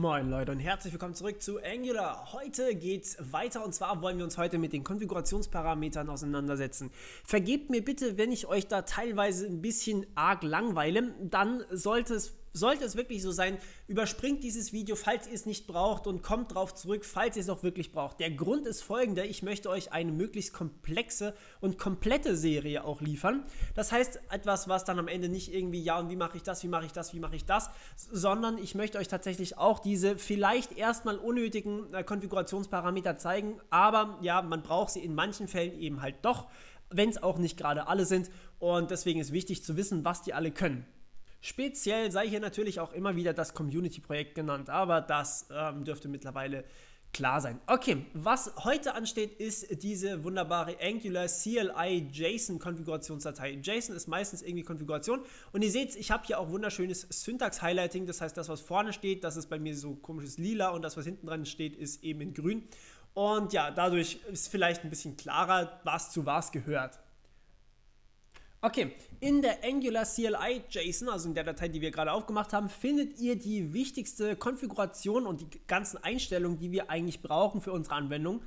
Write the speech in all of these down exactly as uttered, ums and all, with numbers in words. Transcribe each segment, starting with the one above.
Moin Leute und herzlich willkommen zurück zu Angular. Heute geht's weiter und zwar wollen wir uns heute mit den Konfigurationsparametern auseinandersetzen. Vergebt mir bitte, wenn ich euch da teilweise ein bisschen arg langweile, dann sollte es Sollte es wirklich so sein, überspringt dieses Video, falls ihr es nicht braucht und kommt drauf zurück, falls ihr es auch wirklich braucht. Der Grund ist folgender, ich möchte euch eine möglichst komplexe und komplette Serie auch liefern. Das heißt, etwas, was dann am Ende nicht irgendwie, ja und wie mache ich das, wie mache ich das, wie mache ich das, sondern ich möchte euch tatsächlich auch diese vielleicht erstmal unnötigen äh, Konfigurationsparameter zeigen, aber ja, man braucht sie in manchen Fällen eben halt doch, wenn es auch nicht gerade alle sind und deswegen ist wichtig zu wissen, was die alle können. Speziell sei hier natürlich auch immer wieder das Community-Projekt genannt, aber das ähm, dürfte mittlerweile klar sein. Okay, was heute ansteht, ist diese wunderbare Angular C L I JSON-Konfigurationsdatei. JSON ist meistens irgendwie Konfiguration und ihr seht, ich habe hier auch wunderschönes Syntax-Highlighting, das heißt, das, was vorne steht, das ist bei mir so komisches Lila und das, was hinten dran steht, ist eben in grün. Und ja, dadurch ist vielleicht ein bisschen klarer, was zu was gehört. Okay, in der Angular C L I JSON, also in der Datei, die wir gerade aufgemacht haben, findet ihr die wichtigste Konfiguration und die ganzen Einstellungen, die wir eigentlich brauchen für unsere Anwendung.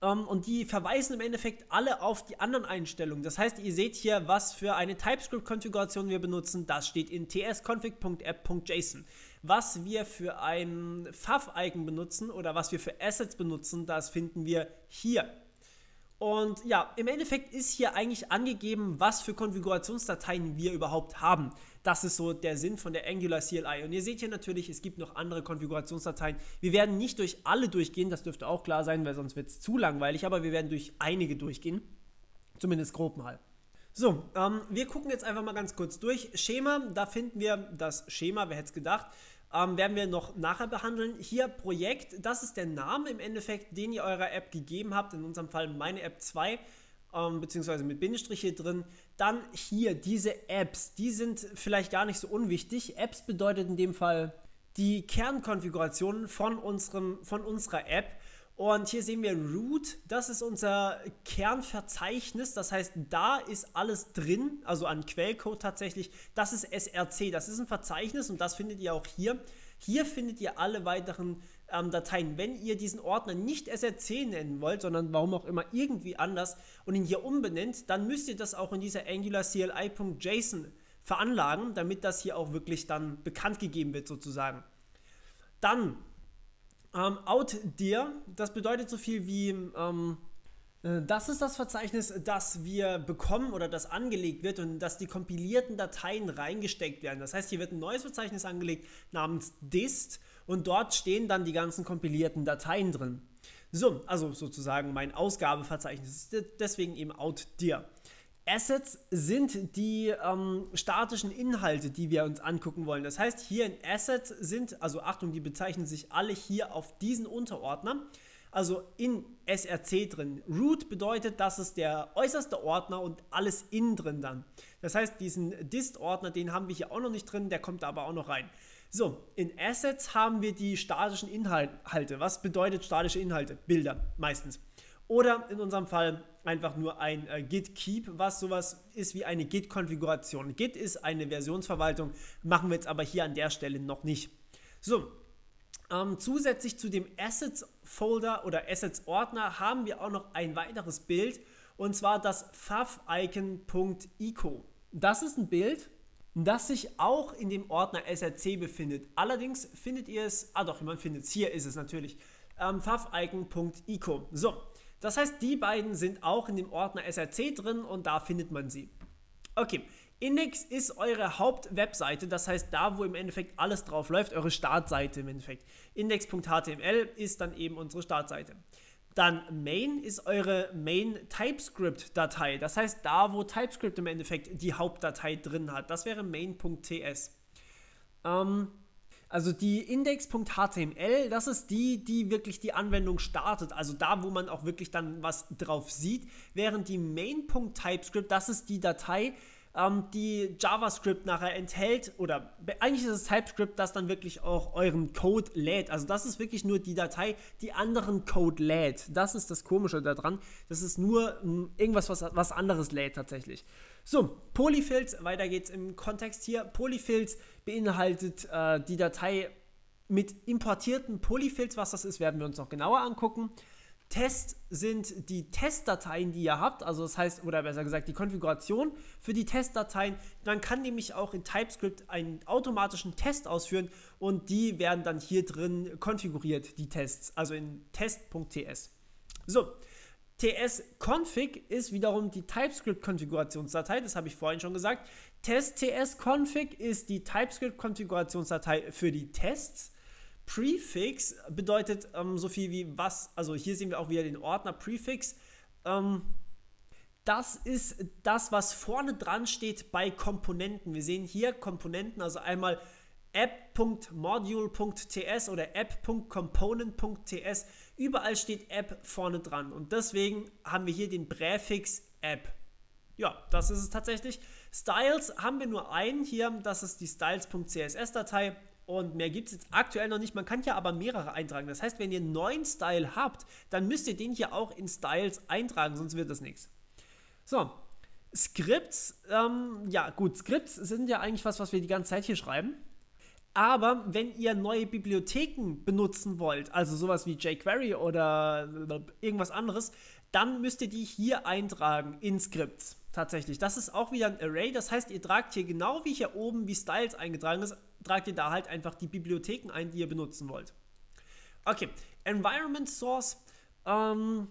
Und die verweisen im Endeffekt alle auf die anderen Einstellungen. Das heißt, ihr seht hier, was für eine TypeScript-Konfiguration wir benutzen. Das steht in tsconfig punkt app punkt json. Was wir für ein F A V-Icon benutzen oder was wir für Assets benutzen, das finden wir hier. Und ja, im Endeffekt ist hier eigentlich angegeben, was für Konfigurationsdateien wir überhaupt haben. Das ist so der Sinn von der Angular C L I. Und ihr seht hier natürlich, es gibt noch andere Konfigurationsdateien. Wir werden nicht durch alle durchgehen, das dürfte auch klar sein, weil sonst wird es zu langweilig, aber wir werden durch einige durchgehen, zumindest grob mal. So, ähm, wir gucken jetzt einfach mal ganz kurz durch. Schema, da finden wir das Schema, wer hätte es gedacht. Ähm, werden wir noch nachher behandeln. Hier Projekt, das ist der Name im Endeffekt, den ihr eurer App gegeben habt, in unserem Fall meine App zwei, ähm, beziehungsweise mit Bindestrich hier drin. Dann hier diese Apps, die sind vielleicht gar nicht so unwichtig. Apps bedeutet in dem Fall die Kernkonfiguration von, unserem, von unserer App. Und hier sehen wir Root, das ist unser Kernverzeichnis, das heißt, da ist alles drin, also an Quellcode tatsächlich, das ist S R C, das ist ein Verzeichnis und das findet ihr auch hier. Hier findet ihr alle weiteren ähm, Dateien. Wenn ihr diesen Ordner nicht S R C nennen wollt, sondern warum auch immer irgendwie anders und ihn hier umbenennt, dann müsst ihr das auch in dieser Angular C L I.json veranlagen, damit das hier auch wirklich dann bekannt gegeben wird sozusagen. Dann Um, out dir, das bedeutet so viel wie, um, äh, das ist das Verzeichnis, das wir bekommen oder das angelegt wird und dass die kompilierten Dateien reingesteckt werden. Das heißt, hier wird ein neues Verzeichnis angelegt namens dist und dort stehen dann die ganzen kompilierten Dateien drin. So, also sozusagen mein Ausgabeverzeichnis, deswegen eben out dir. Assets sind die ähm, statischen Inhalte, die wir uns angucken wollen. Das heißt, hier in Assets sind, also Achtung, die bezeichnen sich alle hier auf diesen Unterordner, also in S R C drin. Root bedeutet, das ist der äußerste Ordner und alles in drin dann. Das heißt, diesen Dist-Ordner, den haben wir hier auch noch nicht drin, der kommt aber auch noch rein. So, in Assets haben wir die statischen Inhalte. Was bedeutet statische Inhalte? Bilder meistens. Oder in unserem Fall einfach nur ein äh, Git Keep, was sowas ist wie eine Git-Konfiguration. Git ist eine Versionsverwaltung, machen wir jetzt aber hier an der Stelle noch nicht. So, ähm, zusätzlich zu dem Assets-Folder oder Assets-Ordner haben wir auch noch ein weiteres Bild und zwar das F A V Icon Punkt ico. Das ist ein Bild, das sich auch in dem Ordner S R C befindet. Allerdings findet ihr es, ah doch, man findet es, hier ist es natürlich, ähm, F A V Icon Punkt ico. So. Das heißt, die beiden sind auch in dem Ordner S R C drin und da findet man sie. Okay, Index ist eure Hauptwebseite, das heißt da, wo im Endeffekt alles drauf läuft, eure Startseite im Endeffekt. Index.html ist dann eben unsere Startseite. Dann Main ist eure Main-TypeScript-Datei, das heißt da, wo TypeScript im Endeffekt die Hauptdatei drin hat. Das wäre Main.ts. Ähm... Also die Index.html, das ist die, die wirklich die Anwendung startet, also da, wo man auch wirklich dann was drauf sieht, während die Main.TypeScript, das ist die Datei, ähm, die JavaScript nachher enthält oder eigentlich ist es TypeScript, das dann wirklich auch euren Code lädt, also das ist wirklich nur die Datei, die anderen Code lädt, das ist das Komische daran, das ist nur m, irgendwas, was, was anderes lädt tatsächlich. So, Polyfills, weiter geht's im Kontext hier. Polyfills beinhaltet äh, die Datei mit importierten Polyfills, was das ist, werden wir uns noch genauer angucken. Tests sind die Testdateien, die ihr habt, also das heißt, oder besser gesagt, die Konfiguration für die Testdateien. Man kann nämlich auch in TypeScript einen automatischen Test ausführen und die werden dann hier drin konfiguriert, die Tests, also in test.ts. So, tsconfig ist wiederum die TypeScript-Konfigurationsdatei, das habe ich vorhin schon gesagt. Test tsconfig ist die TypeScript-Konfigurationsdatei für die Tests. Prefix bedeutet ähm, so viel wie was, also hier sehen wir auch wieder den Ordner Prefix. Ähm, das ist das, was vorne dran steht bei Komponenten. Wir sehen hier Komponenten, also einmal app.module.ts oder app.component.ts. Überall steht App vorne dran und deswegen haben wir hier den Präfix App. Ja, das ist es tatsächlich. Styles haben wir nur einen hier, das ist die styles.css-Datei. Und mehr gibt es jetzt aktuell noch nicht. Man kann ja aber mehrere eintragen. Das heißt, wenn ihr einen neuen Style habt, dann müsst ihr den hier auch in Styles eintragen, sonst wird das nichts. So, Scripts. Ähm, ja gut, Scripts sind ja eigentlich was, was wir die ganze Zeit hier schreiben. Aber wenn ihr neue Bibliotheken benutzen wollt, also sowas wie jQuery oder irgendwas anderes, dann müsst ihr die hier eintragen in Scripts. Tatsächlich, das ist auch wieder ein Array, das heißt, ihr tragt hier genau wie hier oben, wie Styles eingetragen ist, tragt ihr da halt einfach die Bibliotheken ein, die ihr benutzen wollt. Okay, Environment Source, ähm,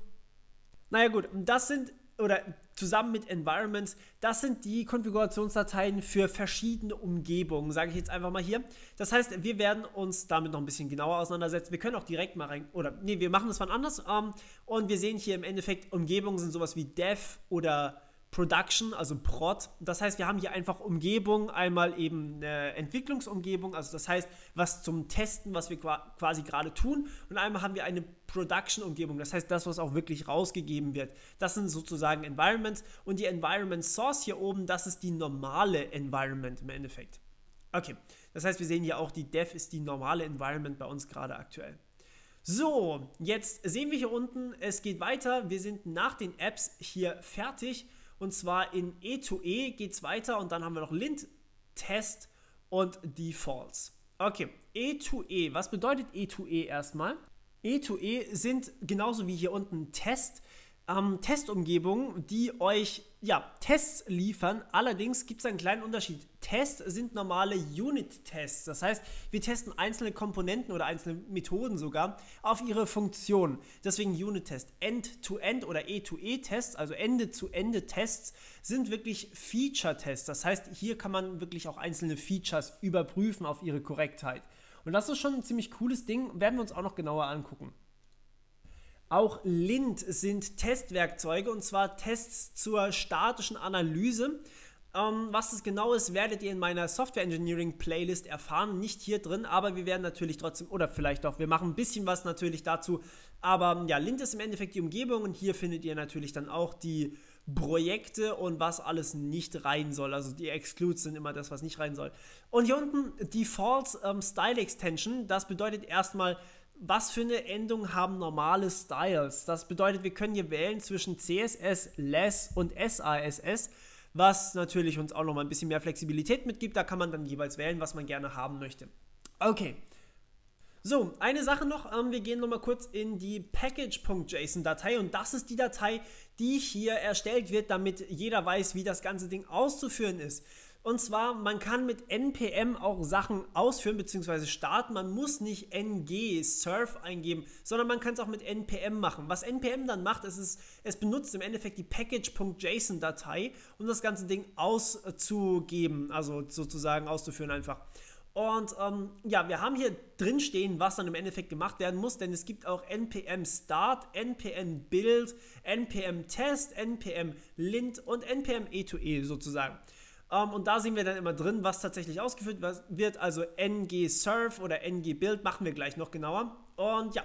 naja gut, das sind, oder zusammen mit Environments, das sind die Konfigurationsdateien für verschiedene Umgebungen, sage ich jetzt einfach mal hier. Das heißt, wir werden uns damit noch ein bisschen genauer auseinandersetzen. Wir können auch direkt mal rein, oder nee, wir machen das wann anders. Ähm, und wir sehen hier im Endeffekt, Umgebungen sind sowas wie Dev oder Production, also Prod. Das heißt, wir haben hier einfach Umgebung, einmal eben eine Entwicklungsumgebung, also das heißt, was zum Testen, was wir quasi gerade tun, und einmal haben wir eine Production-Umgebung, das heißt, das, was auch wirklich rausgegeben wird. Das sind sozusagen Environments und die Environment Source hier oben, das ist die normale Environment im Endeffekt. Okay, das heißt, wir sehen hier auch, die Dev ist die normale Environment bei uns gerade aktuell. So, jetzt sehen wir hier unten, es geht weiter, wir sind nach den Apps hier fertig. Und zwar in E zwei E geht es weiter und dann haben wir noch Lint, Test und Defaults. Okay, E zwei E. Was bedeutet E zwei E erstmal? E zwei E sind genauso wie hier unten Test, ähm, Testumgebungen, die euch ja, Tests liefern. Allerdings gibt es einen kleinen Unterschied. Tests sind normale Unit-Tests. Das heißt, wir testen einzelne Komponenten oder einzelne Methoden sogar auf ihre Funktionen. Deswegen Unit-Test. End-to-End oder E zwei E-Tests, also Ende-zu-Ende-Tests, sind wirklich Feature-Tests. Das heißt, hier kann man wirklich auch einzelne Features überprüfen auf ihre Korrektheit. Und das ist schon ein ziemlich cooles Ding, werden wir uns auch noch genauer angucken. Auch Lint sind Testwerkzeuge, und zwar Tests zur statischen Analyse. Ähm, was das genau ist, werdet ihr in meiner Software Engineering Playlist erfahren. Nicht hier drin, aber wir werden natürlich trotzdem, oder vielleicht doch, wir machen ein bisschen was natürlich dazu. Aber ja, Lint ist im Endeffekt die Umgebung und hier findet ihr natürlich dann auch die Projekte und was alles nicht rein soll. Also die Excludes sind immer das, was nicht rein soll. Und hier unten Defaults ähm, Style Extension. Das bedeutet erstmal, was für eine Endung haben normale Styles? Das bedeutet, wir können hier wählen zwischen C S S, Less und S A S S, was natürlich uns auch nochmal ein bisschen mehr Flexibilität mitgibt. Da kann man dann jeweils wählen, was man gerne haben möchte. Okay. So, eine Sache noch. Ähm, wir gehen nochmal kurz in die package.json-Datei und das ist die Datei, die hier erstellt wird, damit jeder weiß, wie das ganze Ding auszuführen ist. Und zwar, man kann mit N P M auch Sachen ausführen bzw. starten. Man muss nicht ng serve eingeben, sondern man kann es auch mit N P M machen. Was N P M dann macht, ist, es, es benutzt im Endeffekt die package.json-Datei, um das ganze Ding auszugeben, also sozusagen auszuführen einfach. Und ähm, ja, wir haben hier drin stehen, was dann im Endeffekt gemacht werden muss, denn es gibt auch npm start, npm build, npm test, npm lint und npm E zwei E sozusagen. Um, und da sehen wir dann immer drin, was tatsächlich ausgeführt wird, also ng serve oder ng build, machen wir gleich noch genauer. Und ja,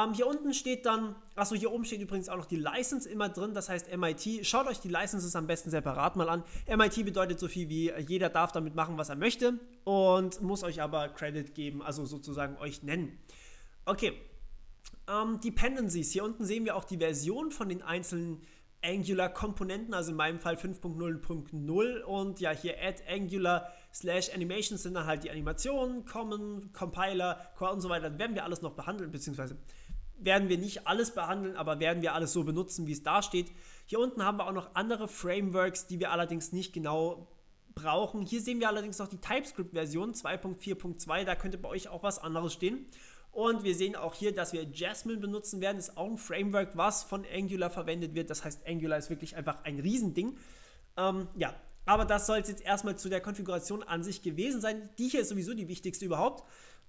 um, hier unten steht dann, achso, hier oben steht übrigens auch noch die License immer drin, das heißt M I T, schaut euch die Licenses am besten separat mal an. M I T bedeutet so viel wie, jeder darf damit machen, was er möchte und muss euch aber Credit geben, also sozusagen euch nennen. Okay, um, Dependencies, hier unten sehen wir auch die Version von den einzelnen Angular-Komponenten, also in meinem Fall fünf Punkt null Punkt null und ja, hier add Angular slash Animations sind dann halt die Animationen, Common, Compiler, Core und so weiter. Dann werden wir alles noch behandeln, beziehungsweise werden wir nicht alles behandeln, aber werden wir alles so benutzen, wie es da steht. Hier unten haben wir auch noch andere Frameworks, die wir allerdings nicht genau brauchen. Hier sehen wir allerdings noch die TypeScript-Version zwei Punkt vier Punkt zwei, da könnte bei euch auch was anderes stehen. Und wir sehen auch hier, dass wir Jasmine benutzen werden, ist auch ein Framework, was von Angular verwendet wird. Das heißt, Angular ist wirklich einfach ein Riesending. Ähm, ja, aber das soll es jetzt erstmal zu der Konfiguration an sich gewesen sein. Die hier ist sowieso die wichtigste überhaupt.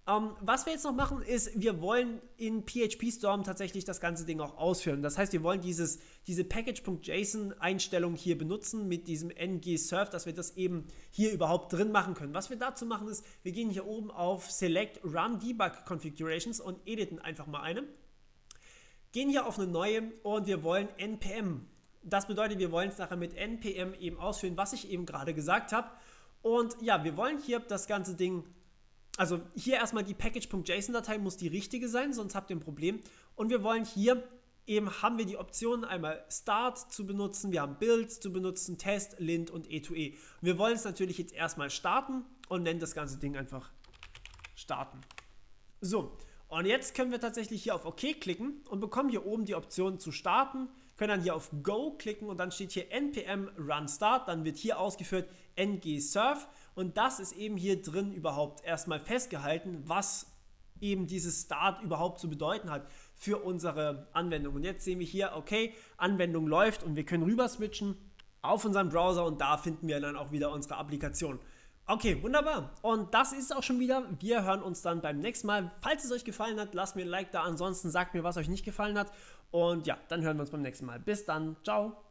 Um, was wir jetzt noch machen ist, wir wollen in PhpStorm tatsächlich das ganze Ding auch ausführen. Das heißt, wir wollen dieses, diese Package.json-Einstellung hier benutzen mit diesem ng serve, dass wir das eben hier überhaupt drin machen können. Was wir dazu machen ist, wir gehen hier oben auf Select Run Debug Configurations und editen einfach mal eine. Gehen hier auf eine neue und wir wollen npm. Das bedeutet, wir wollen es nachher mit npm eben ausführen, was ich eben gerade gesagt habe. Und ja, wir wollen hier das ganze Ding Also hier erstmal die Package.json-Datei muss die richtige sein, sonst habt ihr ein Problem. Und wir wollen hier eben, haben wir die Optionen einmal Start zu benutzen, wir haben Build zu benutzen, Test, Lint und E zwei E. Und wir wollen es natürlich jetzt erstmal starten und nennen das ganze Ding einfach starten. So, und jetzt können wir tatsächlich hier auf OK klicken und bekommen hier oben die Option zu starten. Können dann hier auf Go klicken und dann steht hier npm run start, dann wird hier ausgeführt ng serve und das ist eben hier drin überhaupt erstmal festgehalten, was eben dieses Start überhaupt zu bedeuten hat für unsere Anwendung. Und jetzt sehen wir hier, okay, Anwendung läuft und wir können rüber switchen auf unseren Browser und da finden wir dann auch wieder unsere Applikation. Okay, wunderbar. Und das ist es auch schon wieder. Wir hören uns dann beim nächsten Mal. Falls es euch gefallen hat, lasst mir ein Like da. Ansonsten sagt mir, was euch nicht gefallen hat. Und ja, dann hören wir uns beim nächsten Mal. Bis dann. Ciao.